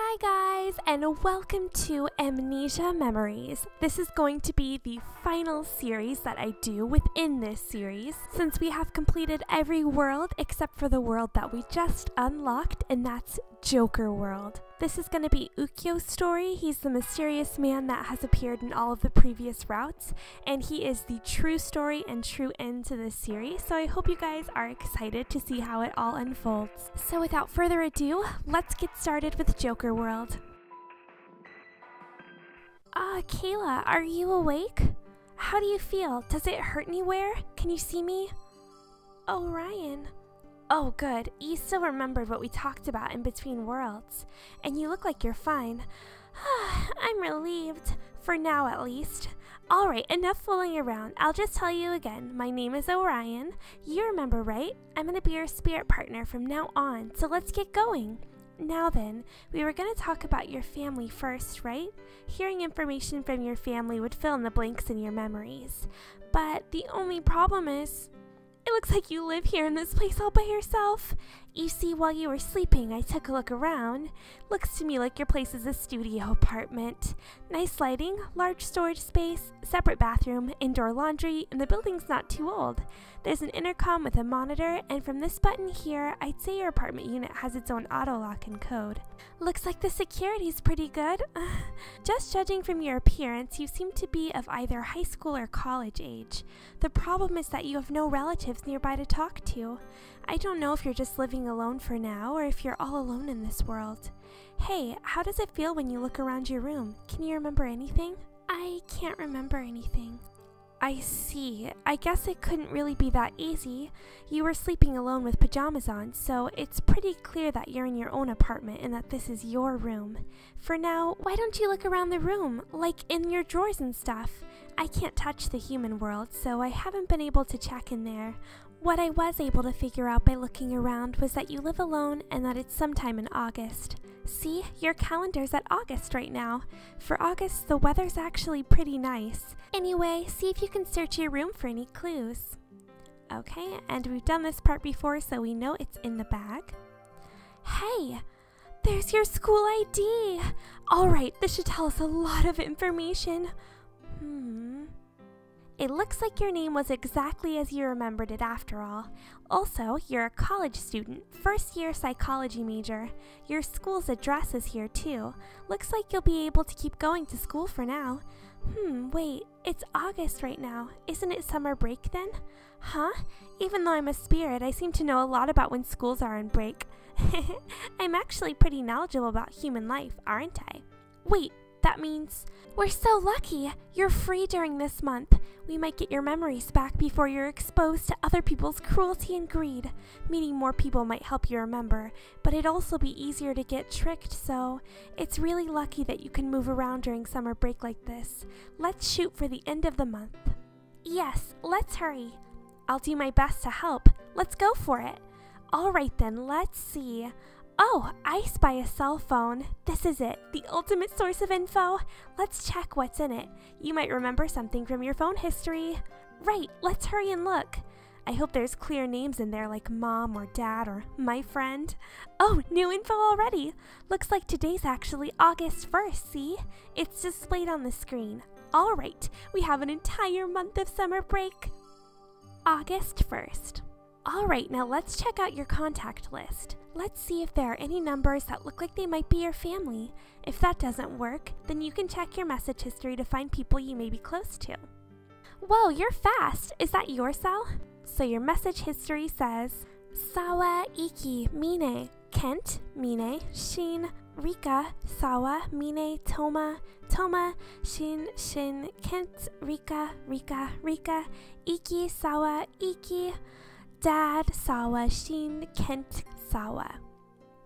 Hi guys, and welcome to Amnesia Memories. This is going to be the final series that I do within this series, since we have completed every world except for the world that we just unlocked, and that's Joker World. This is going to be Ukyo's story. He's the mysterious man that has appeared in all of the previous routes, and he is the true story and true end to this series, so I hope you guys are excited to see how it all unfolds. So without further ado, let's get started with Joker World. Kayla, are you awake? How do you feel? Does it hurt anywhere? Can you see me? Oh, Ryan. Oh good, you still remembered what we talked about in between worlds. And you look like you're fine. I'm relieved. For now at least. Alright, enough fooling around. I'll just tell you again. My name is Orion. You remember, right? I'm gonna be your spirit partner from now on, so let's get going. Now then, we were gonna talk about your family first, right? Hearing information from your family would fill in the blanks in your memories. But the only problem is, it looks like you live here in this place all by yourself. You see, while you were sleeping, I took a look around. Looks to me like your place is a studio apartment. Nice lighting, large storage space, separate bathroom, indoor laundry, and the building's not too old. There's an intercom with a monitor, and from this button here, I'd say your apartment unit has its own auto lock and code. Looks like the security's pretty good. Just judging from your appearance, you seem to be of either high school or college age. The problem is that you have no relatives nearby to talk to. I don't know if you're just living alone for now, or if you're all alone in this world. Hey, how does it feel when you look around your room? Can you remember anything? I can't remember anything. I see. I guess it couldn't really be that easy. You were sleeping alone with pajamas on, so it's pretty clear that you're in your own apartment and that this is your room. For now, why don't you look around the room, like in your drawers and stuff? I can't touch the human world, so I haven't been able to check in there. What I was able to figure out by looking around was that you live alone and that it's sometime in August. See, your calendar's at August right now. For August, the weather's actually pretty nice. Anyway, see if you can search your room for any clues. Okay, and we've done this part before, so we know it's in the bag. Hey! There's your school ID! Alright, this should tell us a lot of information. It looks like your name was exactly as you remembered it after all. Also, you're a college student, first-year psychology major. Your school's address is here too. Looks like you'll be able to keep going to school for now. Wait, it's August right now. Isn't it summer break then? Huh? Even though I'm a spirit, I seem to know a lot about when schools are on break. I'm actually pretty knowledgeable about human life, aren't I? Wait. That means we're so lucky you're free during this month. We might get your memories back before you're exposed to other people's cruelty and greed. Meeting more people might help you remember, but it'd also be easier to get tricked, so it's really lucky that you can move around during summer break like this. Let's shoot for the end of the month. Yes, let's hurry. I'll do my best to help. Let's go for it. All right then, let's see. Oh, I spy a cell phone. This is it, the ultimate source of info. Let's check what's in it. You might remember something from your phone history. Right, let's hurry and look. I hope there's clear names in there like mom or dad or my friend. Oh, new info already. Looks like today's actually August 1st, see? It's displayed on the screen. All right, we have an entire month of summer break. August 1st. All right, now let's check out your contact list. Let's see if there are any numbers that look like they might be your family. If that doesn't work, then you can check your message history to find people you may be close to. Whoa, you're fast! Is that your cell? So your message history says, Sawa Iki Mine, Kent Mine, Shin Rika, Sawa Mine Toma, Toma Shin Shin Kent Rika, Rika Rika, Iki Sawa Iki, Dad Sawa Shin Kent Sawa.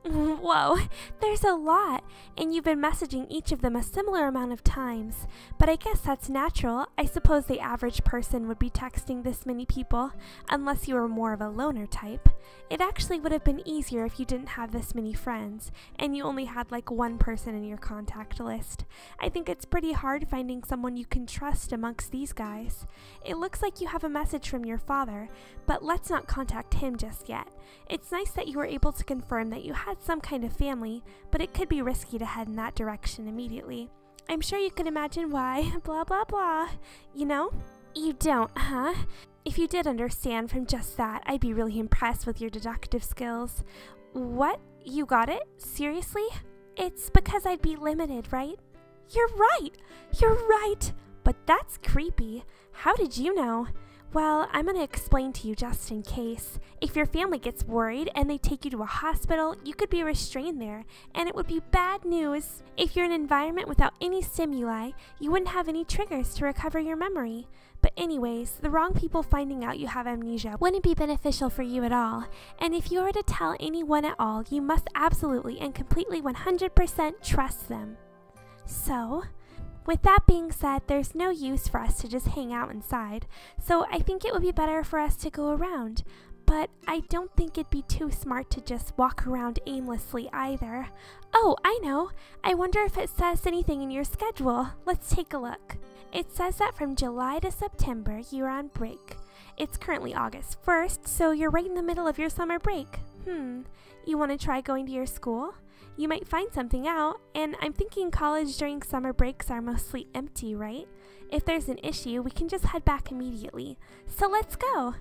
Whoa, there's a lot, and you've been messaging each of them a similar amount of times, but I guess that's natural. I suppose the average person would be texting this many people, unless you were more of a loner type. It actually would have been easier if you didn't have this many friends, and you only had like one person in your contact list. I think it's pretty hard finding someone you can trust amongst these guys. It looks like you have a message from your father, but let's not contact him just yet. It's nice that you were able to confirm that you had had some kind of family, but it could be risky to head in that direction immediately. I'm sure you can imagine why, blah blah blah, you know? You don't, huh? If you did understand from just that, I'd be really impressed with your deductive skills. What? You got it? Seriously? It's because I'd be limited, right? You're right! You're right! But that's creepy. How did you know? Well, I'm going to explain to you just in case. If your family gets worried and they take you to a hospital, you could be restrained there, and it would be bad news. If you're in an environment without any stimuli, you wouldn't have any triggers to recover your memory. But anyways, the wrong people finding out you have amnesia wouldn't be beneficial for you at all. And if you were to tell anyone at all, you must absolutely and completely 100% trust them. So, with that being said, there's no use for us to just hang out inside, so I think it would be better for us to go around. But I don't think it'd be too smart to just walk around aimlessly either. Oh, I know! I wonder if it says anything in your schedule. Let's take a look. It says that from July to September, you're on break. It's currently August 1st, so you're right in the middle of your summer break. You want to try going to your school? You might find something out, and I'm thinking college during summer breaks are mostly empty, right? If there's an issue, we can just head back immediately. So let's go!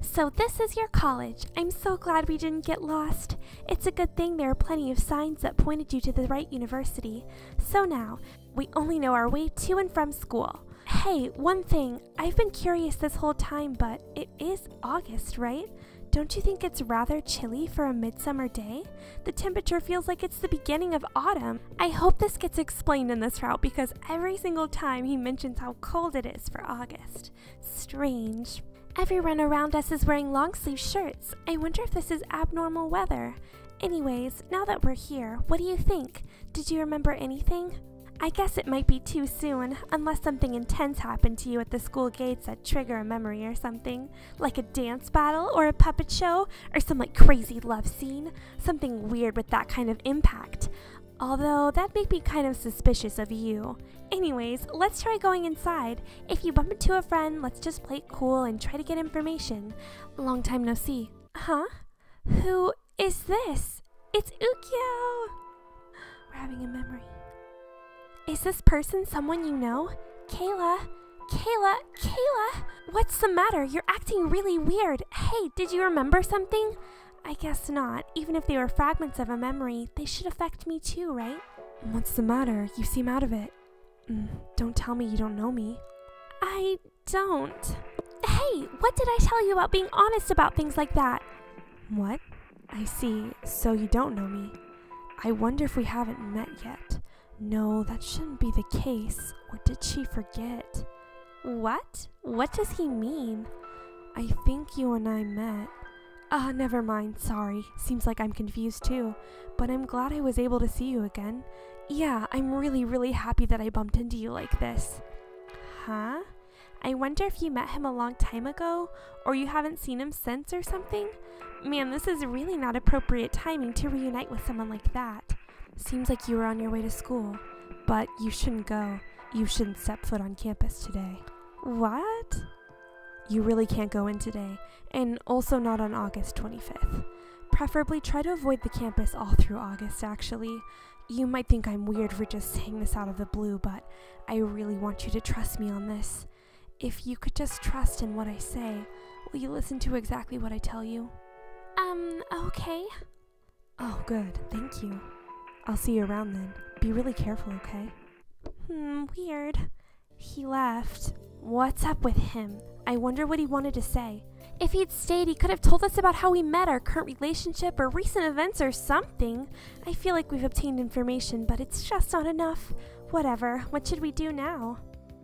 So this is your college. I'm so glad we didn't get lost. It's a good thing there are plenty of signs that pointed you to the right university. So now, we only know our way to and from school. Hey, one thing. I've been curious this whole time, but it is August, right? Don't you think it's rather chilly for a midsummer day? The temperature feels like it's the beginning of autumn. I hope this gets explained in this route because every single time he mentions how cold it is for August. Strange. Everyone around us is wearing long-sleeve shirts. I wonder if this is abnormal weather. Anyways, now that we're here, what do you think? Did you remember anything? I guess it might be too soon, unless something intense happened to you at the school gates that trigger a memory or something. Like a dance battle, or a puppet show, or some like crazy love scene. Something weird with that kind of impact. Although, that'd make me kind of suspicious of you. Anyways, let's try going inside. If you bump into a friend, let's just play it cool and try to get information. Long time no see. Huh? Who is this? It's Ukyo! We're having a memory. Is this person someone you know? Kayla? What's the matter? You're acting really weird. Hey, did you remember something? I guess not. Even if they were fragments of a memory, they should affect me too, right? What's the matter? You seem out of it. Don't tell me you don't know me. I don't. Hey, what did I tell you about being honest about things like that? What? I see. So you don't know me. I wonder if we haven't met yet. No, that shouldn't be the case. Or did she forget? What? What does he mean? I think you and I met. Never mind, sorry. Seems like I'm confused too. But I'm glad I was able to see you again. Yeah, I'm really happy that I bumped into you like this. Huh? I wonder if you met him a long time ago, or you haven't seen him since or something? Man, this is really not appropriate timing to reunite with someone like that. Seems like you were on your way to school, but you shouldn't go. You shouldn't step foot on campus today. What? You really can't go in today, and also not on August 25th. Preferably try to avoid the campus all through August, actually. You might think I'm weird for just saying this out of the blue, but I really want you to trust me on this. If you could just trust in what I say, will you listen to exactly what I tell you? Okay. Oh, good. Thank you. I'll see you around then. Be really careful, okay? Weird. He left. What's up with him? I wonder what he wanted to say. If he'd stayed, he could have told us about how we met, our current relationship, or recent events or something. I feel like we've obtained information, but it's just not enough. Whatever. What should we do now?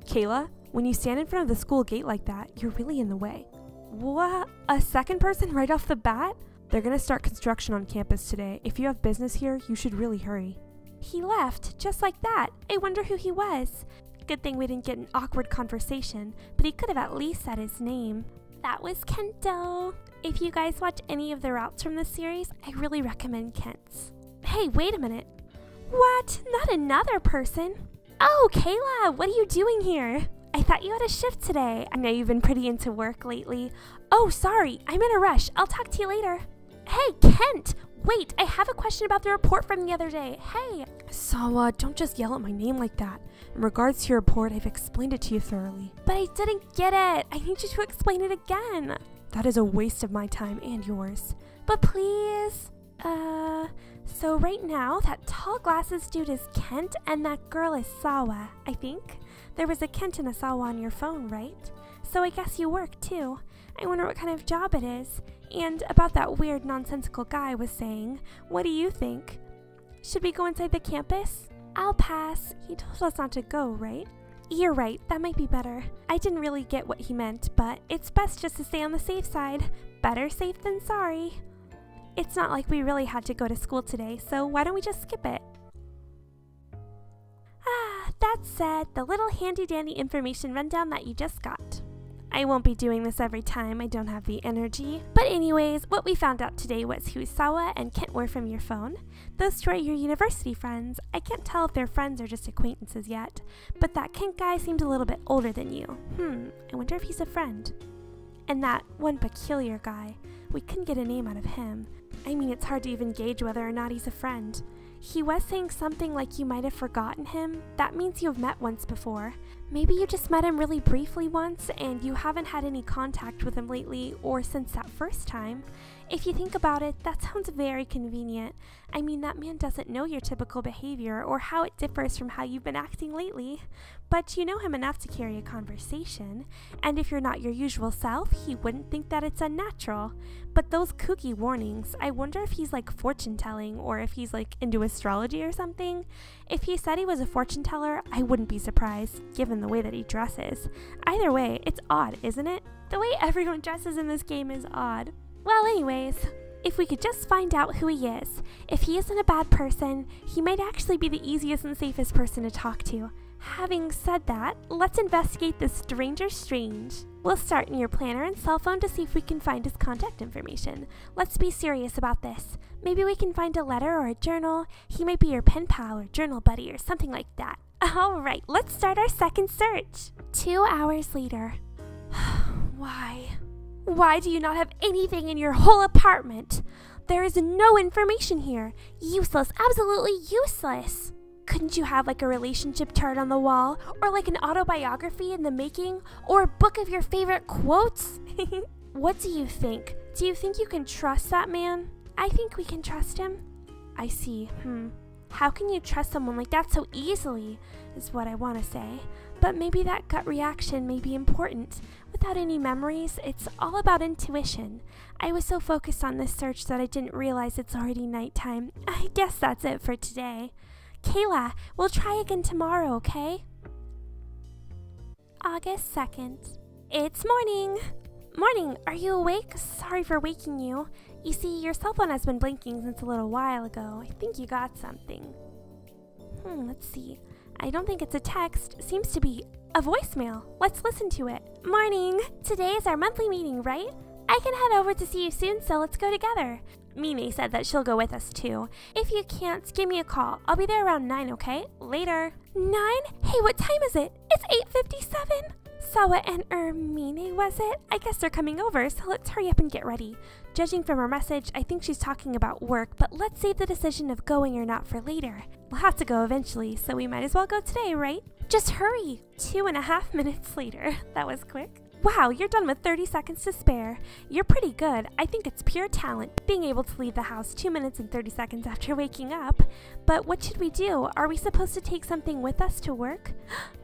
Kayla, when you stand in front of the school gate like that, you're really in the way. What? A second person right off the bat? They're gonna start construction on campus today. If you have business here, you should really hurry. He left, just like that. I wonder who he was. Good thing we didn't get an awkward conversation, but he could have at least said his name. That was Kento. If you guys watch any of the routes from this series, I really recommend Kent's. Hey, wait a minute. What? Not another person? Oh, Kayla, what are you doing here? I thought you had a shift today. I know you've been pretty into work lately. Oh, sorry, I'm in a rush. I'll talk to you later. Hey, Kent! Wait, I have a question about the report from the other day. Hey! Sawa, don't just yell at my name like that. In regards to your report, I've explained it to you thoroughly. But I didn't get it! I need you to explain it again! That is a waste of my time and yours. But please? So right now, that tall glasses dude is Kent and that girl is Sawa, I think. There was a Kent and a Sawa on your phone, right? So I guess you work too. I wonder what kind of job it is. And about that weird nonsensical guy was saying, what do you think? Should we go inside the campus? I'll pass. He told us not to go, right? You're right, that might be better. I didn't really get what he meant, but it's best just to stay on the safe side. Better safe than sorry. It's not like we really had to go to school today, so why don't we just skip it? Ah, that said, the little handy-dandy information rundown that you just got. I won't be doing this every time, I don't have the energy. But anyways, what we found out today was who Sawa and Kent were from your phone. Those two are your university friends. I can't tell if they're friends or just acquaintances yet, but that Kent guy seemed a little bit older than you. I wonder if he's a friend. And that one peculiar guy, we couldn't get a name out of him. I mean, it's hard to even gauge whether or not he's a friend. He was saying something like you might have forgotten him. That means you've met once before. Maybe you just met him really briefly once and you haven't had any contact with him lately or since that first time. If you think about it, that sounds very convenient. I mean, that man doesn't know your typical behavior or how it differs from how you've been acting lately. But you know him enough to carry a conversation. And if you're not your usual self, he wouldn't think that it's unnatural. But those kooky warnings, I wonder if he's like fortune-telling or if he's like into astrology or something. If he said he was a fortune-teller, I wouldn't be surprised, given the way that he dresses. Either way, it's odd, isn't it? The way everyone dresses in this game is odd. Well, anyways, if we could just find out who he is. If he isn't a bad person, he might actually be the easiest and safest person to talk to. Having said that, let's investigate this stranger strange. We'll start in your planner and cell phone to see if we can find his contact information. Let's be serious about this. Maybe we can find a letter or a journal. He might be your pen pal or journal buddy or something like that. Alright, let's start our second search. 2 hours later. Why? Why do you not have anything in your whole apartment? There is no information here. Useless, absolutely useless. Couldn't you have like a relationship chart on the wall, or like an autobiography in the making, or a book of your favorite quotes? What do you think? Do you think you can trust that man? I think we can trust him. I see, How can you trust someone like that so easily, is what I want to say. But maybe that gut reaction may be important. Without any memories, it's all about intuition. I was so focused on this search that I didn't realize it's already nighttime. I guess that's it for today. Kayla, we'll try again tomorrow, okay? August 2nd. It's morning! Morning, are you awake? Sorry for waking you. You see, your cell phone has been blinking since a little while ago. I think you got something. Let's see. I don't think it's a text. Seems to be a voicemail. Let's listen to it. Morning! Today is our monthly meeting, right? I can head over to see you soon, so let's go together. Mimi said that she'll go with us too. If you can't, give me a call. I'll be there around 9, okay? Later. 9? Hey, what time is it? It's 8:57! Sawa and Ermine, was it? I guess they're coming over, so let's hurry up and get ready. Judging from her message, I think she's talking about work, but let's save the decision of going or not for later. We'll have to go eventually, so we might as well go today, right? Just hurry! 2.5 minutes later. That was quick. Wow, you're done with 30 seconds to spare. You're pretty good. I think it's pure talent, being able to leave the house 2 minutes and 30 seconds after waking up. But what should we do? Are we supposed to take something with us to work?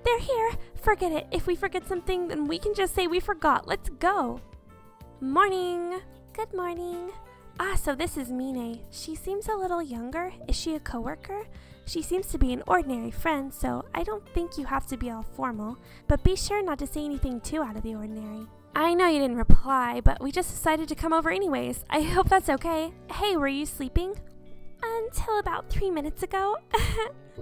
They're here! Forget it. If we forget something, then we can just say we forgot. Let's go! Morning! Good morning. Ah, so this is Mine. She seems a little younger. Is she a coworker? She seems to be an ordinary friend, so I don't think you have to be all formal, but be sure not to say anything too out of the ordinary. I know you didn't reply, but we just decided to come over anyways. I hope that's okay. Hey, were you sleeping? Until about 3 minutes ago.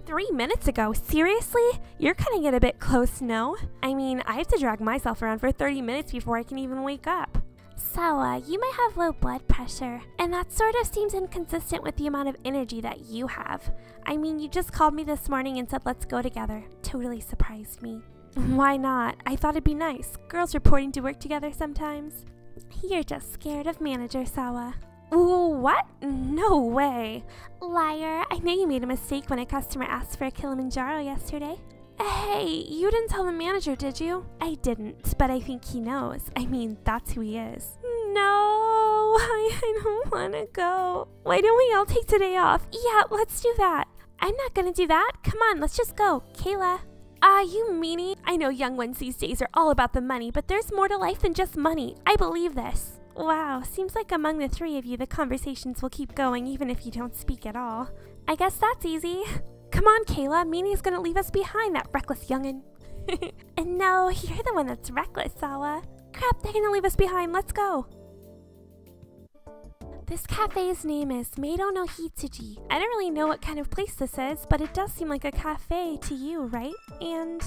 3 minutes ago? Seriously? You're cutting it a bit close, no? I mean, I have to drag myself around for 30 minutes before I can even wake up. Sawa, you might have low blood pressure, and that sort of seems inconsistent with the amount of energy that you have. I mean, you just called me this morning and said let's go together. Totally surprised me. Why not? I thought it'd be nice. Girls reporting to work together sometimes. You're just scared of manager Sawa. What? No way. Liar, I know you made a mistake when a customer asked for a Kilimanjaro yesterday. Hey, you didn't tell the manager, did you? I didn't, but I think he knows. I mean, that's who he is. No, I don't want to go. Why don't we all take today off? Yeah, let's do that. I'm not going to do that. Come on, let's just go. Kayla. You meanie? I know young ones these days are all about the money, but there's more to life than just money. I believe this. Wow, seems like among the three of you, the conversations will keep going even if you don't speak at all. I guess that's easy. Come on, Kayla, Meenie's gonna leave us behind, that reckless youngin'. And no, you're the one that's reckless, Sawa. Crap, they're gonna leave us behind, let's go. This cafe's name is Meido no Hitsuji. I don't really know what kind of place this is, but it does seem like a cafe to you, right? And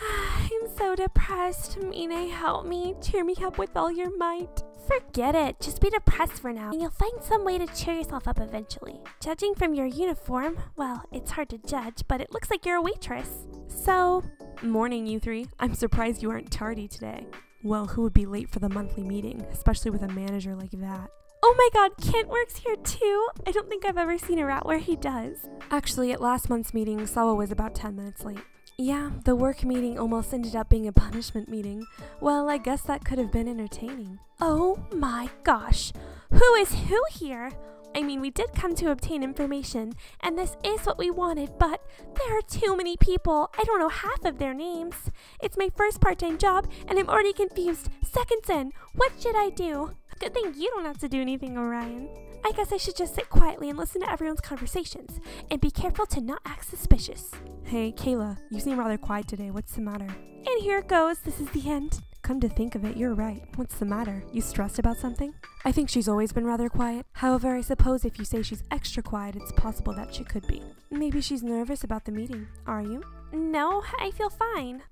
I'm so depressed. Miine, help me. Cheer me up with all your might. Forget it. Just be depressed for now, and you'll find some way to cheer yourself up eventually. Judging from your uniform, well, it's hard to judge, but it looks like you're a waitress. So, morning, you three. I'm surprised you aren't tardy today. Well, who would be late for the monthly meeting, especially with a manager like that? Oh my god, Kent works here too? I don't think I've ever seen a rat where he does. Actually, at last month's meeting, Sawa was about 10 minutes late. Yeah, the work meeting almost ended up being a punishment meeting. Well, I guess that could have been entertaining. Oh my gosh, who is who here? I mean, we did come to obtain information, and this is what we wanted, but there are too many people. I don't know half of their names. It's my first part-time job, and I'm already confused. Seconds in, what should I do? Good thing you don't have to do anything, Orion. I guess I should just sit quietly and listen to everyone's conversations, and be careful to not act suspicious. Hey, Kayla, you seem rather quiet today. What's the matter? And here it goes. This is the end. Come to think of it, you're right. What's the matter? You stressed about something? I think she's always been rather quiet. However, I suppose if you say she's extra quiet, it's possible that she could be. Maybe she's nervous about the meeting. Are you? No, I feel fine.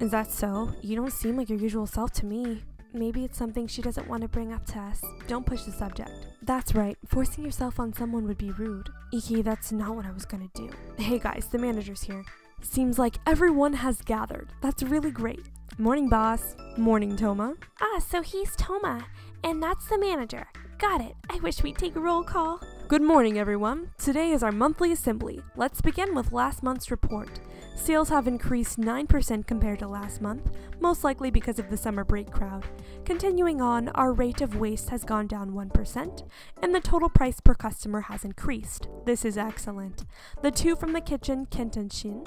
Is that so? You don't seem like your usual self to me. Maybe it's something she doesn't want to bring up to us. Don't push the subject. That's right. Forcing yourself on someone would be rude. Iki, that's not what I was gonna do. Hey guys, the manager's here. Seems like everyone has gathered. That's really great. Morning, boss. Morning, Toma. Ah, so he's Toma, and that's the manager. Got it. I wish we'd take a roll call. Good morning, everyone. Today is our monthly assembly. Let's begin with last month's report. Sales have increased 9% compared to last month, most likely because of the summer break crowd. Continuing on, our rate of waste has gone down 1%, and the total price per customer has increased. This is excellent. The two from the kitchen, Kent and Shin.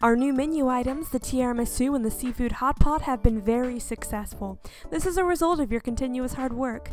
Our new menu items, the tiramisu and the seafood hot pot, have been very successful. This is a result of your continuous hard work.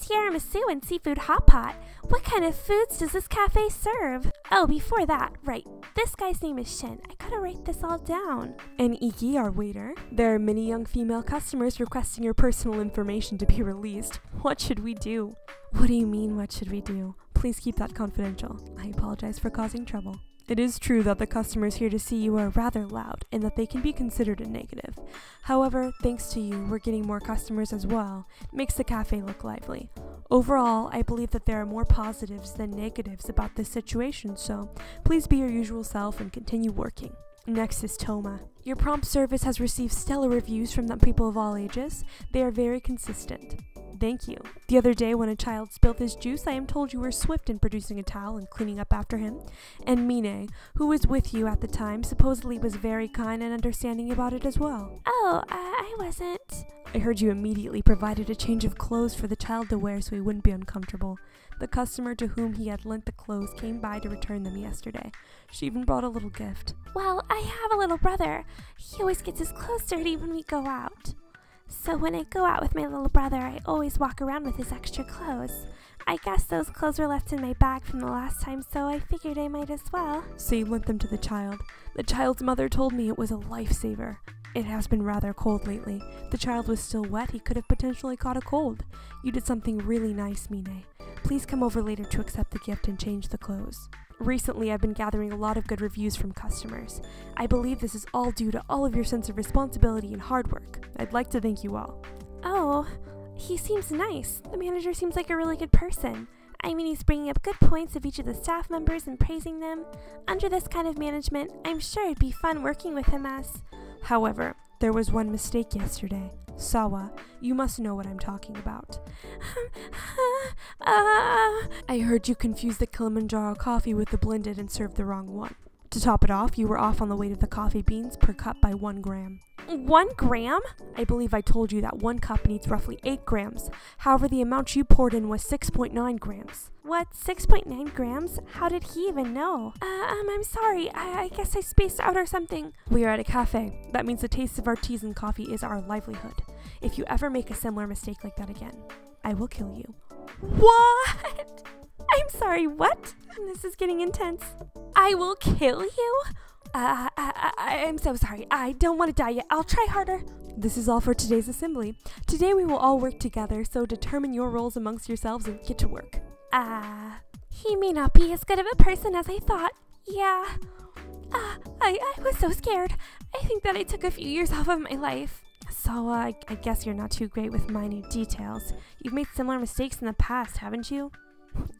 Tiramisu and seafood hot pot? What kind of foods does this cafe serve? Oh, before that, right, this guy's name is Shin. I gotta write this all down. And Iki, our waiter. There are many young female customers requesting your personal information to be released. What should we do? What do you mean, what should we do? Please keep that confidential. I apologize for causing trouble. It is true that the customers here to see you are rather loud and that they can be considered a negative. However, thanks to you, we're getting more customers as well. It makes the cafe look lively. Overall, I believe that there are more positives than negatives about this situation, so please be your usual self and continue working. Next is Toma. Your prompt service has received stellar reviews from the people of all ages. They are very consistent. Thank you. The other day when a child spilled his juice, I am told you were swift in producing a towel and cleaning up after him. And Miine, who was with you at the time, supposedly was very kind and understanding about it as well. Oh, I wasn't. I heard you immediately provided a change of clothes for the child to wear so he wouldn't be uncomfortable. The customer to whom he had lent the clothes came by to return them yesterday. She even brought a little gift. Well, I have a little brother. He always gets his clothes dirty when we go out. So when I go out with my little brother, I always walk around with his extra clothes. I guess those clothes were left in my bag from the last time, so I figured I might as well. So you lent them to the child. The child's mother told me it was a lifesaver. It has been rather cold lately. The child was still wet, he could have potentially caught a cold. You did something really nice, Miine. Please come over later to accept the gift and change the clothes. Recently, I've been gathering a lot of good reviews from customers. I believe this is all due to all of your sense of responsibility and hard work. I'd like to thank you all. Oh, he seems nice. The manager seems like a really good person. I mean, he's bringing up good points of each of the staff members and praising them. Under this kind of management, I'm sure it'd be fun working with him as... However, there was one mistake yesterday. Sawa, you must know what I'm talking about. I heard you confused the Kilimanjaro coffee with the blended and served the wrong one. To top it off, you were off on the weight of the coffee beans per cup by 1 gram. 1 gram? I believe I told you that 1 cup needs roughly 8 grams. However, the amount you poured in was 6.9 grams. What? 6.9 grams? How did he even know? I'm sorry. I guess I spaced out or something. We are at a cafe. That means the taste of artisan coffee is our livelihood. If you ever make a similar mistake like that again, I will kill you. What? I'm sorry, what? This is getting intense. I will kill you? I'm so sorry. I don't want to die yet. I'll try harder. This is all for today's assembly. Today we will all work together, so determine your roles amongst yourselves and get to work. He may not be as good of a person as I thought. Yeah. I was so scared. I think that I took a few years off of my life. So, I guess you're not too great with minute details. You've made similar mistakes in the past, haven't you?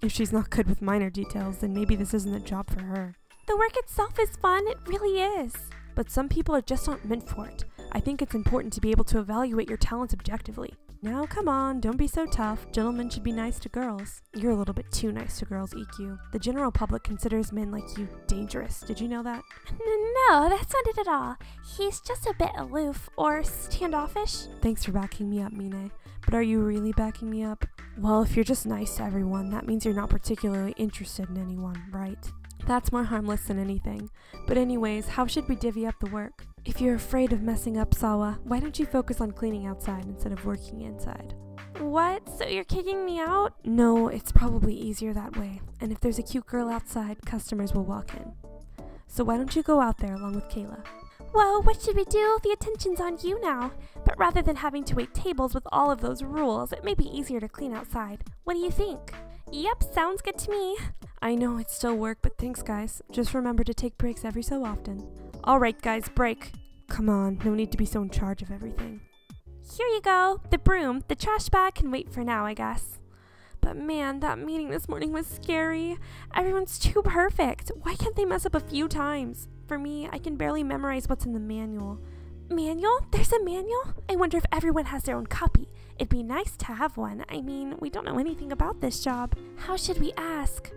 If she's not good with minor details, then maybe this isn't a job for her. The work itself is fun, it really is. But some people are just not meant for it. I think it's important to be able to evaluate your talents objectively. Now come on, don't be so tough. Gentlemen should be nice to girls. You're a little bit too nice to girls, EQ. The general public considers men like you dangerous. Did you know that? No, that's not it at all. He's just a bit aloof or standoffish. Thanks for backing me up, Mine. But are you really backing me up? Well, if you're just nice to everyone, that means you're not particularly interested in anyone, right? That's more harmless than anything. But anyways, how should we divvy up the work? If you're afraid of messing up, Sawa, why don't you focus on cleaning outside instead of working inside? What? So you're kicking me out? No, it's probably easier that way. And if there's a cute girl outside, customers will walk in. So why don't you go out there along with Kayla? Well, what should we do? The attention's on you now. But rather than having to wait tables with all of those rules, it may be easier to clean outside. What do you think? Yep, sounds good to me. I know it's still work, but thanks, guys. Just remember to take breaks every so often. Alright, guys, break. Come on, no need to be so in charge of everything. Here you go. The broom, the trash bag can wait for now, I guess. But man, that meeting this morning was scary. Everyone's too perfect. Why can't they mess up a few times? For me, I can barely memorize what's in the manual. Manual? There's a manual? I wonder if everyone has their own copy. It'd be nice to have one. I mean, we don't know anything about this job. How should we ask?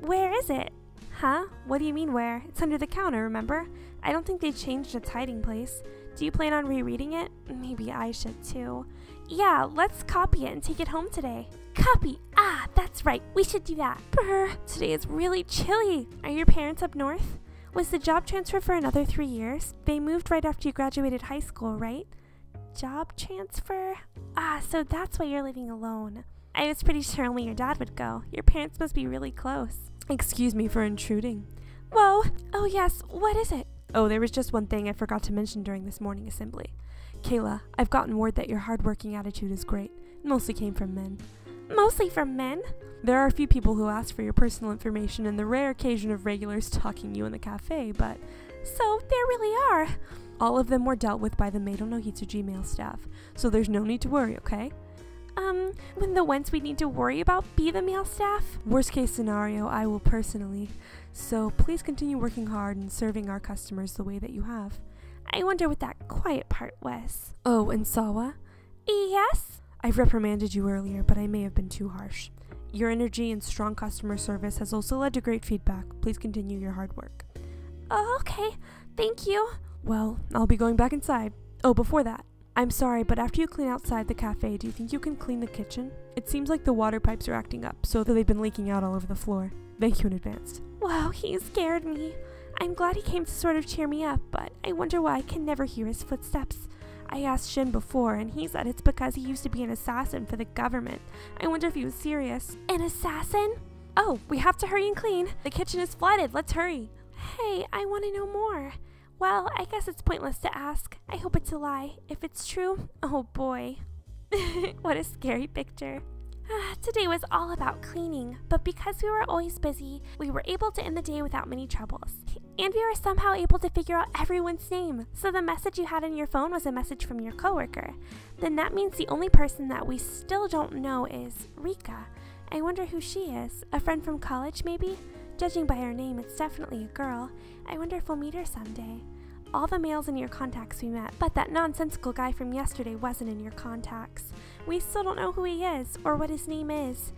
Where is it? Huh? What do you mean where? It's under the counter, remember? I don't think they changed its hiding place. Do you plan on rereading it? Maybe I should too. Yeah, let's copy it and take it home today. Copy! Ah, that's right. We should do that. Brr, today is really chilly. Are your parents up north? Was the job transfer for another 3 years? They moved right after you graduated high school, right? Job transfer? Ah, so that's why you're living alone. I was pretty sure only your dad would go. Your parents must be really close. Excuse me for intruding. Whoa! Oh yes, what is it? Oh, there was just one thing I forgot to mention during this morning assembly. Kayla, I've gotten word that your hard-working attitude is great. It mostly came from men. Mostly from men? There are a few people who ask for your personal information and the rare occasion of regulars stalking you in the cafe, but... So, there really are! All of them were dealt with by the Meido no Hitsuji male staff, so there's no need to worry, okay? When the ones we need to worry about be the male staff? Worst case scenario, I will personally. So please continue working hard and serving our customers the way that you have. I wonder what that quiet part was. Oh, and Sawa? Yes? I've reprimanded you earlier, but I may have been too harsh. Your energy and strong customer service has also led to great feedback. Please continue your hard work. Okay, thank you. Well, I'll be going back inside. Oh, before that. I'm sorry, but after you clean outside the cafe, do you think you can clean the kitchen? It seems like the water pipes are acting up, so they've been leaking out all over the floor. Thank you in advance. Wow, he scared me. I'm glad he came to sort of cheer me up, but I wonder why I can never hear his footsteps. I asked Shin before, and he said it's because he used to be an assassin for the government. I wonder if he was serious. An assassin? Oh, we have to hurry and clean. The kitchen is flooded. Let's hurry. Hey, I want to know more. Well, I guess it's pointless to ask. I hope it's a lie. If it's true, oh boy. What a scary picture. Today was all about cleaning, but because we were always busy, we were able to end the day without many troubles. And we were somehow able to figure out everyone's name, so the message you had on your phone was a message from your coworker. Then that means the only person that we still don't know is Rika. I wonder who she is. A friend from college, maybe? Judging by her name, it's definitely a girl. I wonder if we'll meet her someday. all the males in your contacts we met, but that nonsensical guy from yesterday wasn't in your contacts. We still don't know who he is, or what his name is.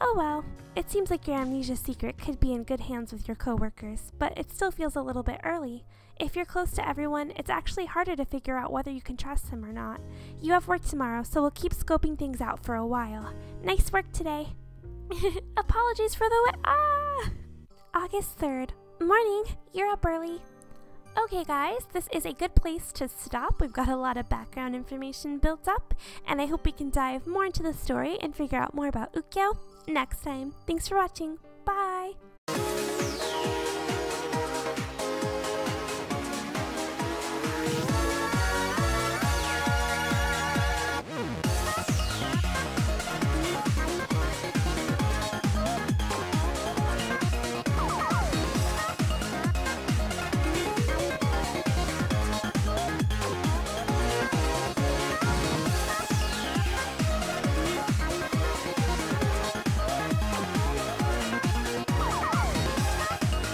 Oh well, it seems like your amnesia secret could be in good hands with your coworkers, but it still feels a little bit early. If you're close to everyone, it's actually harder to figure out whether you can trust them or not. You have work tomorrow, so we'll keep scoping things out for a while. Nice work today. Apologies for the August 3rd. Morning, you're up early. Okay guys, this is a good place to stop. We've got a lot of background information built up, and I hope we can dive more into the story and figure out more about Ukyo next time. Thanks for watching. Bye!